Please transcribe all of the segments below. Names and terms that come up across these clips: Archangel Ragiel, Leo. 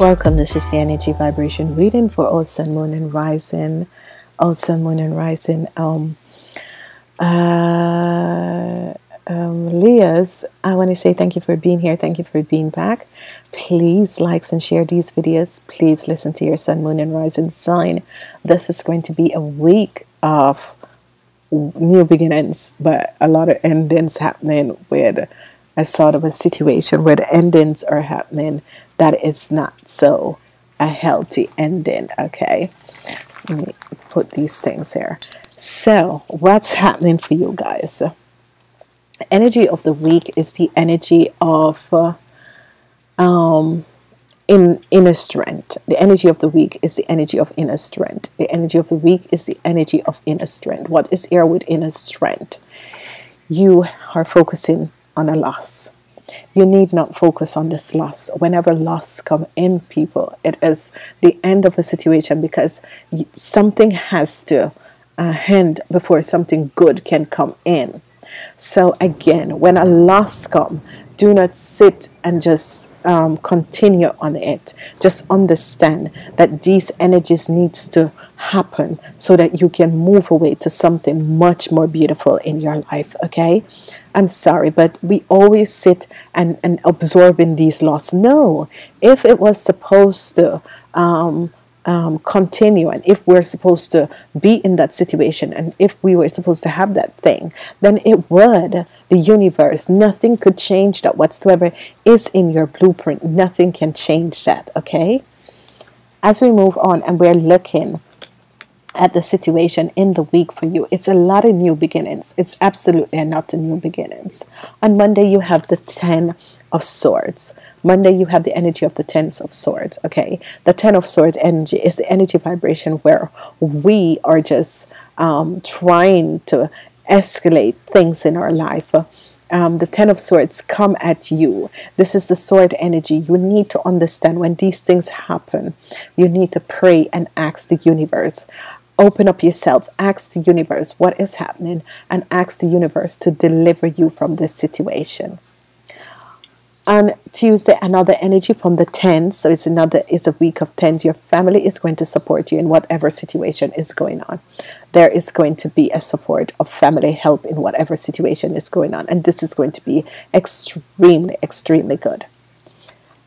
Welcome, this is the energy vibration reading for all sun, moon and rising. All sun, moon and rising. Leos, I want to say thank you for being here. Thank you for being back. Please like and share these videos. Please listen to your sun, moon and rising sign. This is going to be a week of new beginnings, but a lot of endings happening with a sort of a situation where the endings are happening that is not so a healthy ending. Okay, let me put these things here. So what's happening for you guys? Energy of the week is the energy of inner strength. The energy of the week is the energy of inner strength. The energy of the week is the energy of inner strength. What is here with inner strength? You are focusing on a loss. You need not focus on this loss. Whenever loss come in, people, it is the end of a situation, because something has to end before something good can come in. So again, when a loss come, do not sit and just continue on it. Just understand that these energies needs to happen so that you can move away to something much more beautiful in your life. Okay, I'm sorry, but we always sit and absorb in these losses. No, if it was supposed to continue, and if we're supposed to be in that situation, and if we were supposed to have that thing, then it would. The universe, nothing could change that whatsoever is in your blueprint. Nothing can change that. Okay, as we move on and we're looking at the situation in the week for you, it's a lot of new beginnings. It's absolutely a lot of new beginnings. On Monday you have the 10 of Swords. Monday you have the energy of the 10 of Swords. Okay, the 10 of Swords energy is the energy vibration where we are just trying to escalate things in our life. The 10 of Swords come at you. This is the sword energy. You need to understand when these things happen, you need to pray and ask the universe. Open up yourself, ask the universe what is happening, and ask the universe to deliver you from this situation. On Tuesday, another energy from the 10th, so it's a week of 10s. Your family is going to support you in whatever situation is going on. There is going to be a support of family help in whatever situation is going on, and this is going to be extremely, extremely good.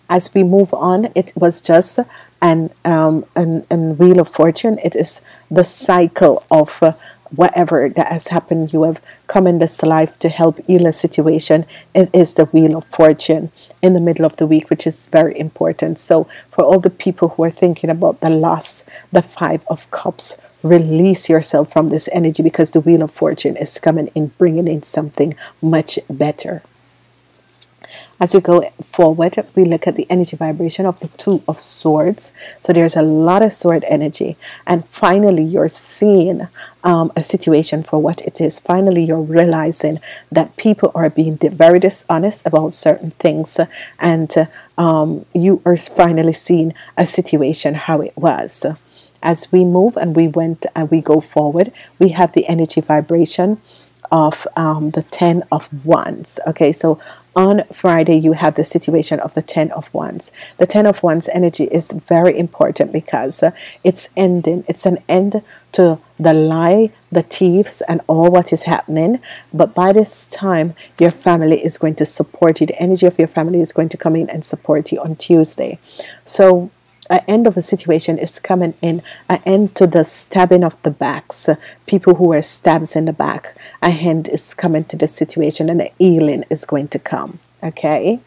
As we move on, it was just an Wheel of Fortune. It is the cycle of whatever that has happened. You have come in this life to help heal a situation. It is the Wheel of Fortune in the middle of the week, which is very important. So for all the people who are thinking about the loss, the 5 of Cups, release yourself from this energy, because the Wheel of Fortune is coming in, bringing in something much better. As we go forward, we look at the energy vibration of the 2 of Swords. So there's a lot of sword energy, and finally you're seeing a situation for what it is. Finally you're realizing that people are being very dishonest about certain things, and you are finally seeing a situation how it was. As we move and we went and we go forward, we have the energy vibration of the 10 of Wands. Okay, so on Friday you have the situation of the 10 of Wands. The 10 of Wands energy is very important, because it's ending. It's an end to the lie, the thieves, and all what is happening. But by this time your family is going to support you. The energy of your family is going to come in and support you on Tuesday. So an end of a situation is coming in, an end to the stabbing of the backs, people who are stabs in the back. An end is coming to the situation, and a healing is going to come. Okay,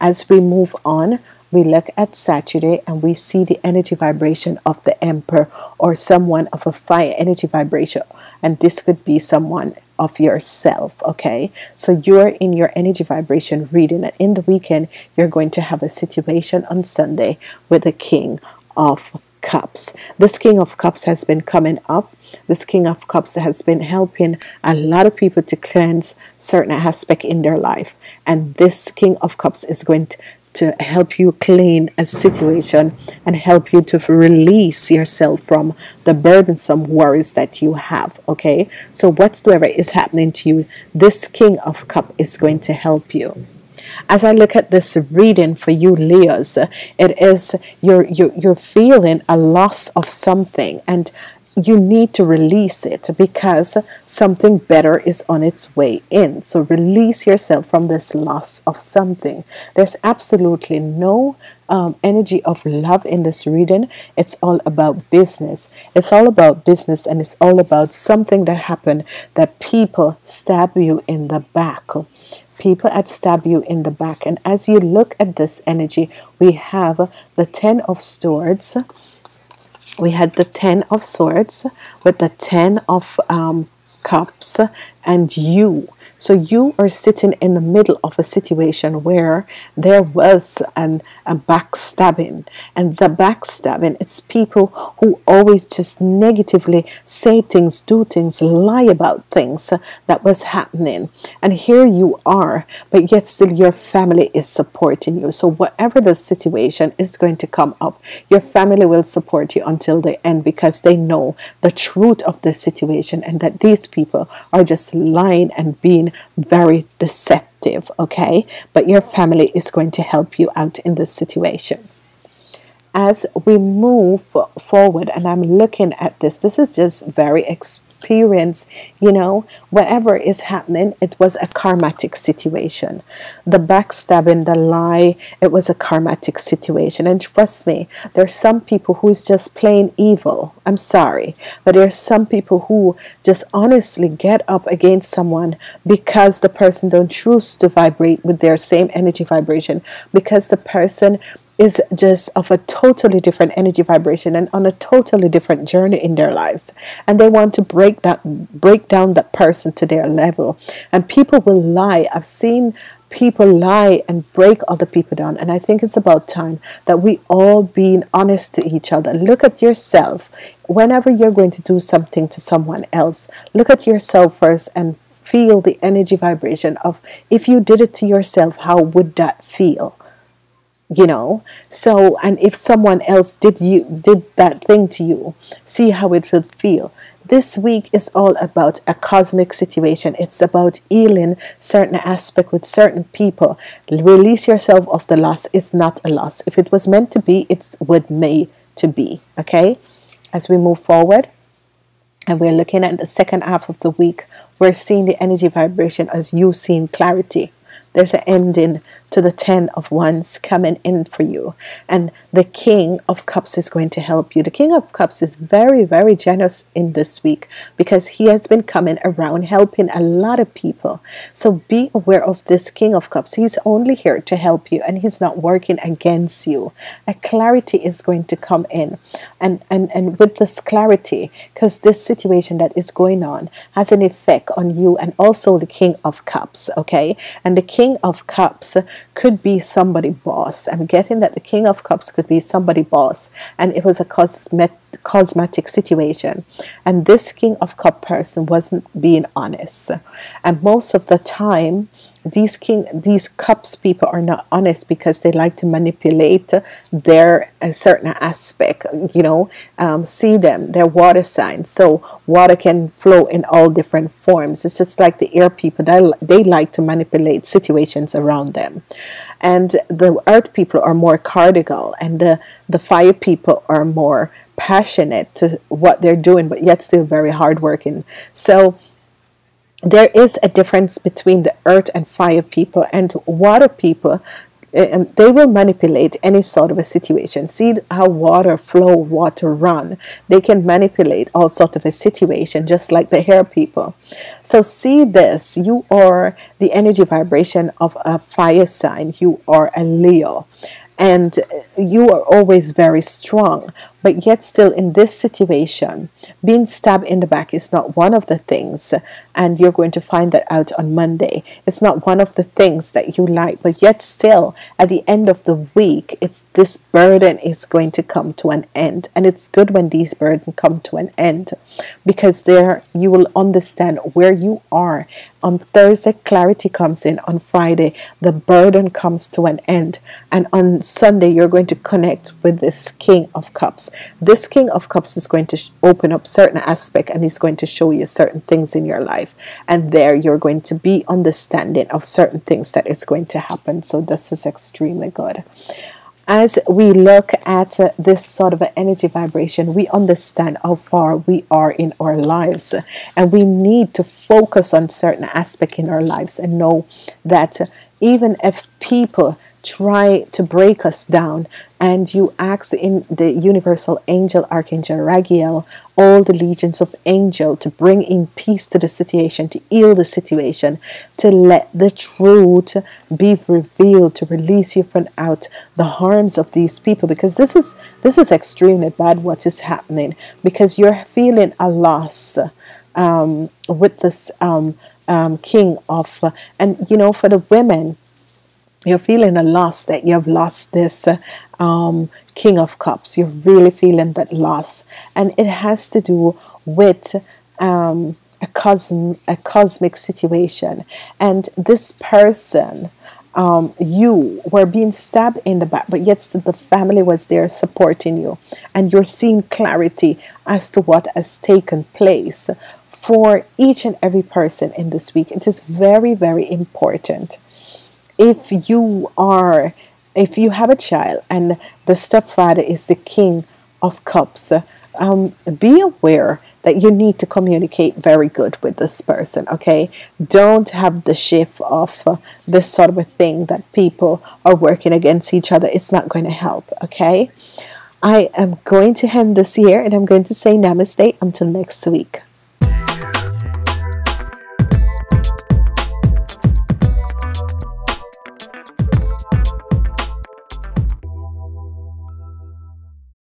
as we move on, we look at Saturday and we see the energy vibration of the Emperor, or someone of a fire energy vibration, and this could be someone of yourself. Okay, so you're in your energy vibration reading, and in the weekend you're going to have a situation on Sunday with the King of Cups. This King of Cups has been coming up. This King of Cups has been helping a lot of people to cleanse certain aspect in their life, and this King of Cups is going to help you clean a situation and help you to release yourself from the burdensome worries that you have. Okay, so whatsoever is happening to you, this King of Cups is going to help you. As I look at this reading for you, Leos, it is you're feeling a loss of something, and you need to release it because something better is on its way in. So release yourself from this loss of something. There's absolutely no energy of love in this reading. It's all about business. It's all about business, and it's all about something that happened, that people stab you in the back. People that stab you in the back. And as you look at this energy, we have the Ten of Swords. We had the Ten of Swords with the Ten of Cups and you. So you are sitting in the middle of a situation where there was a backstabbing. And the backstabbing, it's people who always just negatively say things, do things, lie about things that was happening. And here you are, but yet still your family is supporting you. So whatever the situation is going to come up, your family will support you until the end, because they know the truth of the situation and that these people are just lying and being very deceptive, okay? But your family is going to help you out in this situation. As we move forward, and I'm looking at this, this is just very experience, you know, whatever is happening, it was a karmatic situation. The backstabbing, the lie, it was a karmatic situation. And trust me, there's some people who is just plain evil. I'm sorry, but there's some people who just honestly get up against someone because the person don't choose to vibrate with their same energy vibration, because the person is just of a totally different energy vibration and on a totally different journey in their lives, and they want to break down that person to their level. And people will lie. I've seen people lie and break other people down, and I think it's about time that we all being honest to each other. Look at yourself whenever you're going to do something to someone else. Look at yourself first and feel the energy vibration of, if you did it to yourself, how would that feel? You know, so, and if someone else did that thing to you, see how it would feel. This week is all about a cosmic situation. It's about healing certain aspect with certain people. Release yourself of the loss. It's not a loss. If it was meant to be, it's what may to be. Okay, as we move forward, and we're looking at the second half of the week, we're seeing the energy vibration as you seeing clarity. There's an ending to the Ten of Wands coming in for you. And the King of Cups is going to help you. The King of Cups is very, very generous in this week, because he has been coming around helping a lot of people. So be aware of this King of Cups. He's only here to help you, and he's not working against you. A clarity is going to come in. And with this clarity, because this situation that is going on has an effect on you and also the King of Cups, okay? And the King of Cups could be somebody boss. I'm getting that the King of Cups could be somebody boss, and it was a cosmetic situation, and this King of Cup person wasn't being honest. And most of the time these Cups people are not honest, because they like to manipulate their certain aspect, you know. See them, their water signs, so water can flow in all different forms. It's just like the air people, they like to manipulate situations around them. And the earth people are more cardiacal, and the fire people are more passionate to what they're doing, but yet still very hardworking. So there is a difference between the earth and fire people and water people. They will manipulate any sort of a situation. See how water flow, water run. They can manipulate all sort of a situation, just like the hair people. So see this. You are the energy vibration of a fire sign. You are a Leo, and you are always very strong. But yet still in this situation, being stabbed in the back is not one of the things, and you're going to find that out on Monday. It's not one of the things that you like, but yet still at the end of the week, it's this burden is going to come to an end. And it's good when these burdens come to an end, because there you will understand where you are. On Thursday, clarity comes in. On Friday, the burden comes to an end. And on Sunday, you're going to connect with this King of Cups. Cups. This King of Cups is going to open up certain aspect, and he's going to show you certain things in your life, and there you're going to be understanding of certain things that is going to happen. So this is extremely good. As we look at this sort of energy vibration, we understand how far we are in our lives, and we need to focus on certain aspects in our lives and know that even if people try to break us down, and you ask in the universal angel Archangel Ragiel, all the legions of angel, to bring in peace to the situation, to heal the situation, to let the truth be revealed, to release you from out the harms of these people, because this is extremely bad what is happening, because you're feeling a loss with this king of and you know, for the women, you're feeling a loss, that you have lost this King of Cups. You're really feeling that loss, and it has to do with a cosmic situation. And this person, you were being stabbed in the back, but yet the family was there supporting you, and you're seeing clarity as to what has taken place. For each and every person in this week, it is very, very important. If you have a child and the stepfather is the King of Cups, be aware that you need to communicate very good with this person, okay? Don't have the shift of this sort of a thing that people are working against each other. It's not going to help, okay? I am going to end this here, and I'm going to say namaste until next week.